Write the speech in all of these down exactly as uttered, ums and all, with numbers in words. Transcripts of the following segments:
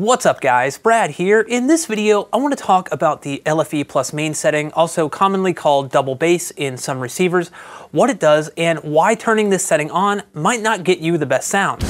What's up guys, Brad here. In this video, I want to talk about the L F E plus main setting, also commonly called double bass in some receivers, what it does, and why turning this setting on might not get you the best sound.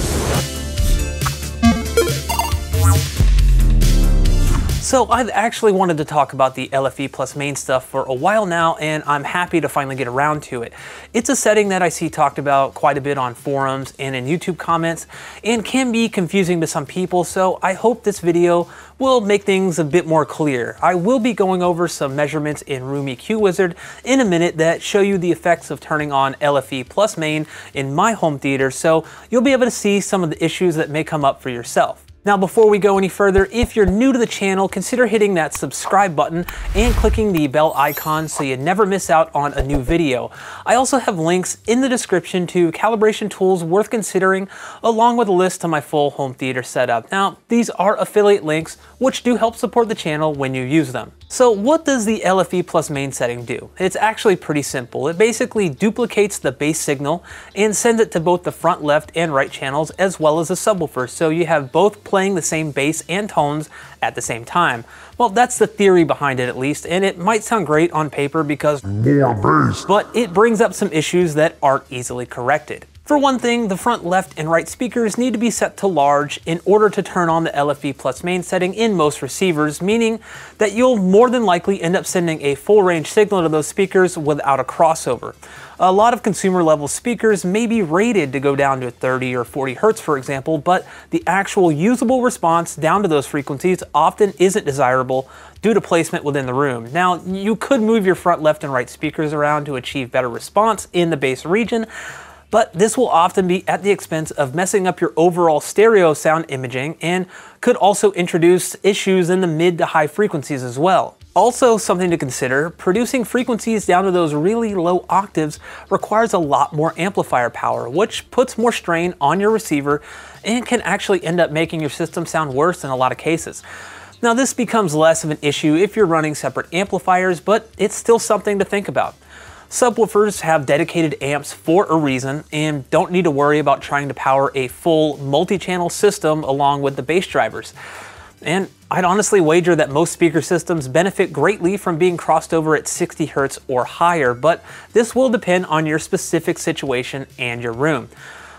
So I've actually wanted to talk about the L F E plus main stuff for a while now, and I'm happy to finally get around to it. It's a setting that I see talked about quite a bit on forums and in YouTube comments, and can be confusing to some people, so I hope this video will make things a bit more clear. I will be going over some measurements in Room E Q Wizard in a minute that show you the effects of turning on L F E plus main in my home theater, so you'll be able to see some of the issues that may come up for yourself. Now, before we go any further, if you're new to the channel, consider hitting that subscribe button and clicking the bell icon so you never miss out on a new video. I also have links in the description to calibration tools worth considering, along with a list to my full home theater setup. Now, these are affiliate links, which do help support the channel when you use them. So what does the L F E plus main setting do? It's actually pretty simple. It basically duplicates the bass signal and sends it to both the front left and right channels, as well as the subwoofer, so you have both playing the same bass and tones at the same time. Well, that's the theory behind it at least, and it might sound great on paper because more bass, but it brings up some issues that aren't easily corrected. For one thing, the front left and right speakers need to be set to large in order to turn on the L F E plus main setting in most receivers, meaning that you'll more than likely end up sending a full range signal to those speakers without a crossover. A lot of consumer level speakers may be rated to go down to thirty or forty hertz, for example, but the actual usable response down to those frequencies often isn't desirable due to placement within the room. Now, you could move your front left and right speakers around to achieve better response in the bass region, but this will often be at the expense of messing up your overall stereo sound imaging and could also introduce issues in the mid to high frequencies as well. Also, something to consider, producing frequencies down to those really low octaves requires a lot more amplifier power, which puts more strain on your receiver and can actually end up making your system sound worse in a lot of cases. Now, this becomes less of an issue if you're running separate amplifiers, but it's still something to think about. Subwoofers have dedicated amps for a reason and don't need to worry about trying to power a full multi-channel system along with the bass drivers. And I'd honestly wager that most speaker systems benefit greatly from being crossed over at sixty hertz or higher, but this will depend on your specific situation and your room.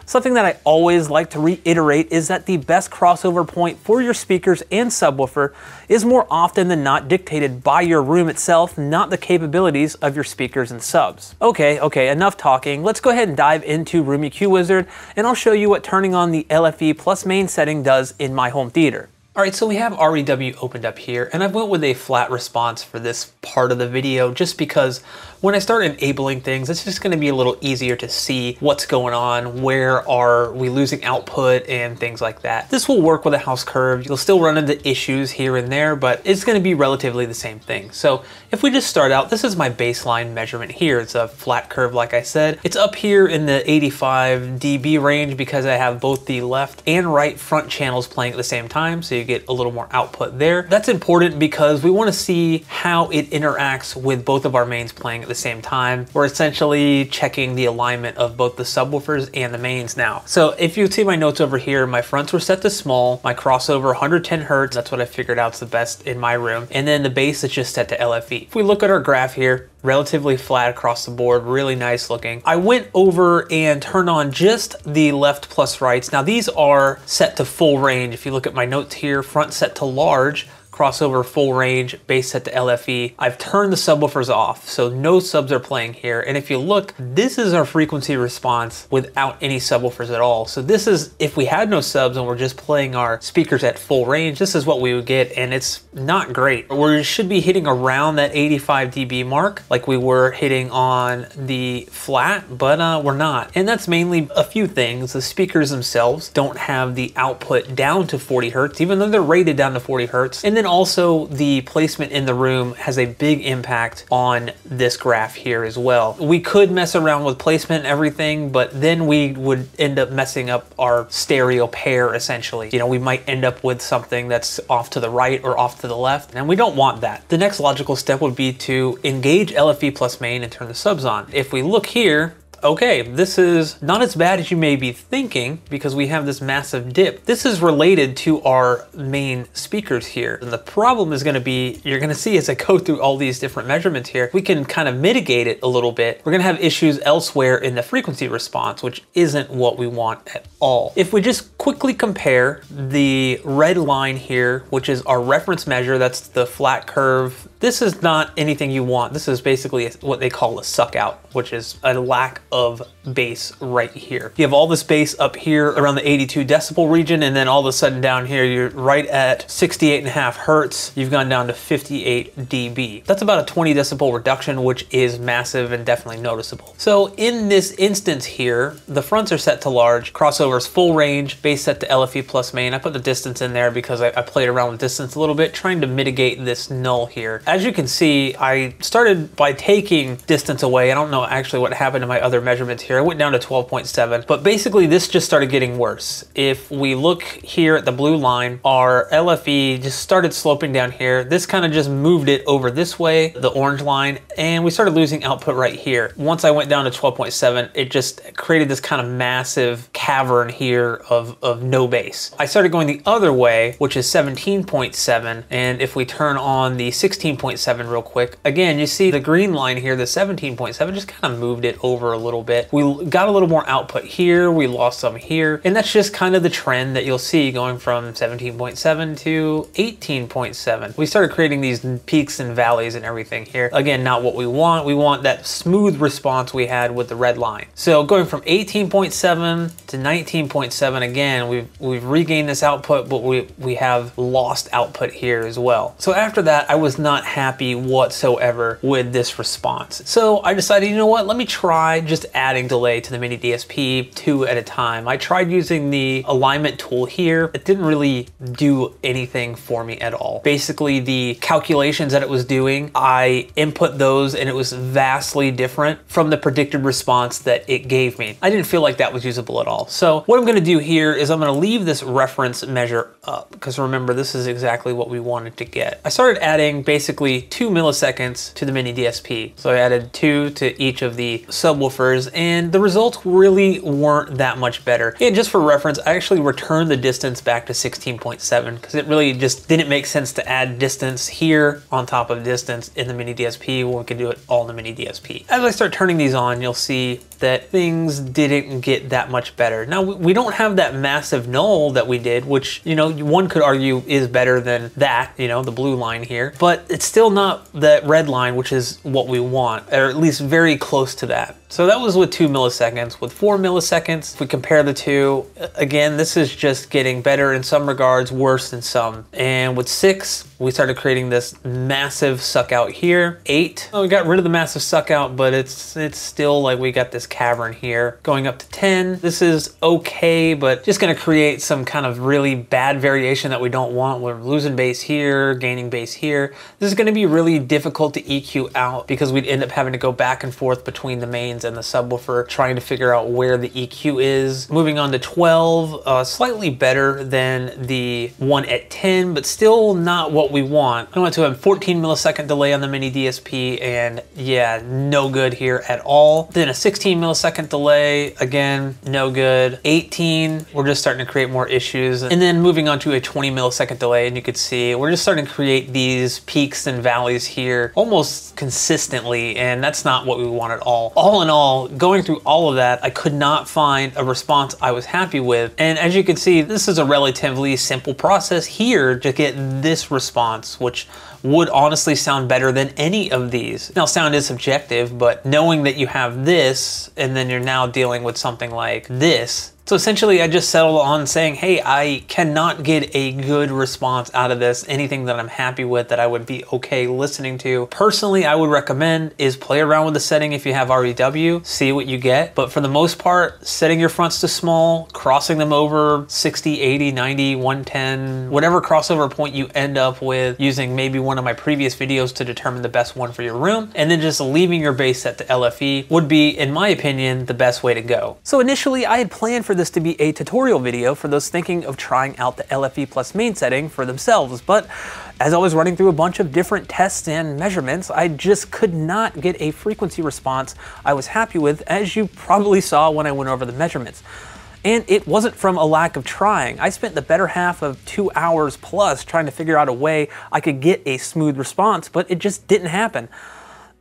Something that I always like to reiterate is that the best crossover point for your speakers and subwoofer is more often than not dictated by your room itself, not the capabilities of your speakers and subs. Okay, okay, enough talking. Let's go ahead and dive into Room E Q Wizard, and I'll show you what turning on the L F E plus main setting does in my home theater. Alright, so we have R E W opened up here, and I went with a flat response for this part of the video just because when I start enabling things, it's just going to be a little easier to see what's going on, where are we losing output, and things like that. This will work with a house curve. You'll still run into issues here and there, but it's going to be relatively the same thing. So if we just start out, this is my baseline measurement here. It's a flat curve, like I said. It's up here in the eighty-five D B range because I have both the left and right front channels playing at the same time, so you get a little more output there. That's important because we want to see how it interacts with both of our mains playing at the same time. We're essentially checking the alignment of both the subwoofers and the mains now. So if you see my notes over here, my fronts were set to small, my crossover one hundred ten hertz, that's what I figured out's the best in my room, and then the bass is just set to L F E. If we look at our graph here, relatively flat across the board, really nice looking. I went over and turned on just the left plus rights. Now these are set to full range. If you look at my notes here, front set to large, crossover full range, bass set to L F E. I've turned the subwoofers off, so no subs are playing here. And if you look, this is our frequency response without any subwoofers at all. So this is, if we had no subs and we're just playing our speakers at full range, this is what we would get, and it's not great. We should be hitting around that eighty-five D B mark, like we were hitting on the flat, but uh, we're not. And that's mainly a few things. The speakers themselves don't have the output down to forty hertz, even though they're rated down to forty hertz. And then also the placement in the room has a big impact on this graph here as well. We could mess around with placement and everything, but then we would end up messing up our stereo pair essentially. You know, we might end up with something that's off to the right or off to the left, and we don't want that. The next logical step would be to engage L F E plus main and turn the subs on. If we look here, Okay, this is not as bad as you may be thinking because we have this massive dip. This is related to our main speakers here. And the problem is gonna be, you're gonna see as I go through all these different measurements here, we can kind of mitigate it a little bit. We're gonna have issues elsewhere in the frequency response, which isn't what we want at all. If we just quickly compare the red line here, which is our reference measure, that's the flat curve. This is not anything you want. This is basically what they call a suck out, which is a lack of bass right here. You have all this bass up here around the eighty-two decibel region, and then all of a sudden down here, you're right at sixty-eight and a half hertz. You've gone down to fifty-eight decibels. That's about a twenty decibel reduction, which is massive and definitely noticeable. So in this instance here, the fronts are set to large, crossovers full range, bass set to L F E plus main. I put the distance in there because I, I played around with distance a little bit, trying to mitigate this null here. As you can see, I started by taking distance away. I don't know actually what happened to my other measurements here. I went down to twelve point seven, but basically this just started getting worse. If we look here at the blue line, our L F E just started sloping down here. This kind of just moved it over this way, the orange line, and we started losing output right here. Once I went down to twelve point seven, it just created this kind of massive cavern here of, of no bass. I started going the other way, which is seventeen point seven, and if we turn on the sixteen point seven real quick. Again, you see the green line here, the seventeen point seven just kind of moved it over a little bit. We got a little more output here, we lost some here, and that's just kind of the trend that you'll see going from seventeen point seven to eighteen point seven. We started creating these peaks and valleys and everything here. Again, not what we want. We want that smooth response we had with the red line. So going from eighteen point seven to nineteen point seven, again, we've, we've regained this output, but we, we have lost output here as well. So after that, I was not happy whatsoever with this response. So I decided, you know what, let me try just adding delay to the Mini D S P two at a time. I tried using the alignment tool here. It didn't really do anything for me at all. Basically the calculations that it was doing, I input those and it was vastly different from the predicted response that it gave me. I didn't feel like that was usable at all. So what I'm gonna do here is I'm gonna leave this reference measure up because remember, this is exactly what we wanted to get. I started adding basically two milliseconds to the Mini D S P. So I added two to each of the subwoofers and the results really weren't that much better. And just for reference, I actually returned the distance back to sixteen point seven because it really just didn't make sense to add distance here on top of distance in the Mini D S P when we could do it all in the Mini D S P. As I start turning these on, you'll see that things didn't get that much better. Now we don't have that massive null that we did, which, you know, one could argue is better than that, you know, the blue line here, but But it's still not that red line, which is what we want, or at least very close to that. So that was with two milliseconds. With four milliseconds, if we compare the two, again, this is just getting better in some regards, worse in some. And with six, we started creating this massive suck out here. Eight, oh, we got rid of the massive suck out, but it's it's still like we got this cavern here. Going up to ten, this is okay, but just gonna create some kind of really bad variation that we don't want. We're losing bass here, gaining bass here. This is gonna be really difficult to E Q out because we'd end up having to go back and forth between the mains and the subwoofer, trying to figure out where the E Q is. Moving on to twelve, uh, slightly better than the one at ten, but still not what we want. I went to a fourteen millisecond delay on the Mini D S P and yeah, no good here at all. Then a sixteen millisecond delay, again, no good. eighteen, we're just starting to create more issues. And then moving on to a twenty millisecond delay, and you could see we're just starting to create these peaks and valleys here almost consistently, and that's not what we want at all. All in all, going through all of that, I could not find a response I was happy with. And as you can see, this is a relatively simple process here to get this response, which would honestly sound better than any of these. Now, sound is subjective, but knowing that you have this, and then you're now dealing with something like this. So essentially I just settled on saying, hey, I cannot get a good response out of this, anything that I'm happy with that I would be okay listening to. Personally, I would recommend is play around with the setting if you have R E W, see what you get. But for the most part, setting your fronts to small, crossing them over sixty, eighty, ninety, one ten, whatever crossover point you end up with, using maybe one of my previous videos to determine the best one for your room, and then just leaving your bass set to L F E would be, in my opinion, the best way to go. So initially I had planned for this to be a tutorial video for those thinking of trying out the L F E plus main setting for themselves, but as I was running through a bunch of different tests and measurements, I just could not get a frequency response I was happy with, as you probably saw when I went over the measurements. And it wasn't from a lack of trying. I spent the better half of two hours plus trying to figure out a way I could get a smooth response, but it just didn't happen.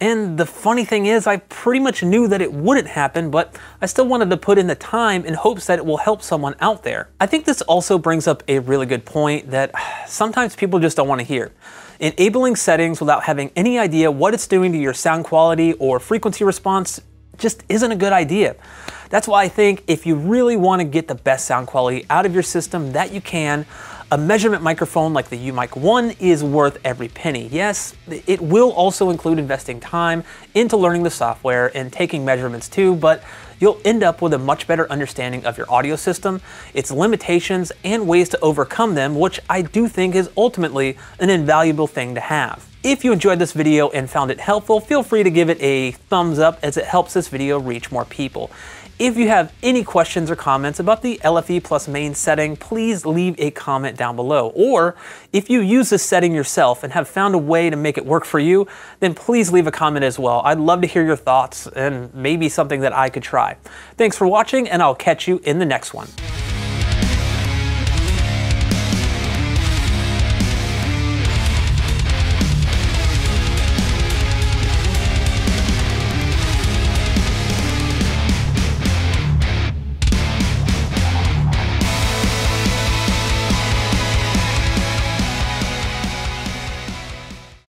And the funny thing is, I pretty much knew that it wouldn't happen, but I still wanted to put in the time in hopes that it will help someone out there. I think this also brings up a really good point that sometimes people just don't want to hear. Enabling settings without having any idea what it's doing to your sound quality or frequency response just isn't a good idea. That's why I think if you really want to get the best sound quality out of your system that you can, a measurement microphone like the U mic one is worth every penny. Yes, it will also include investing time into learning the software and taking measurements too, but you'll end up with a much better understanding of your audio system, its limitations, and ways to overcome them, which I do think is ultimately an invaluable thing to have. If you enjoyed this video and found it helpful, feel free to give it a thumbs up, as it helps this video reach more people. If you have any questions or comments about the L F E plus main setting, please leave a comment down below. Or if you use this setting yourself and have found a way to make it work for you, then please leave a comment as well. I'd love to hear your thoughts and maybe something that I could try. Thanks for watching, and I'll catch you in the next one.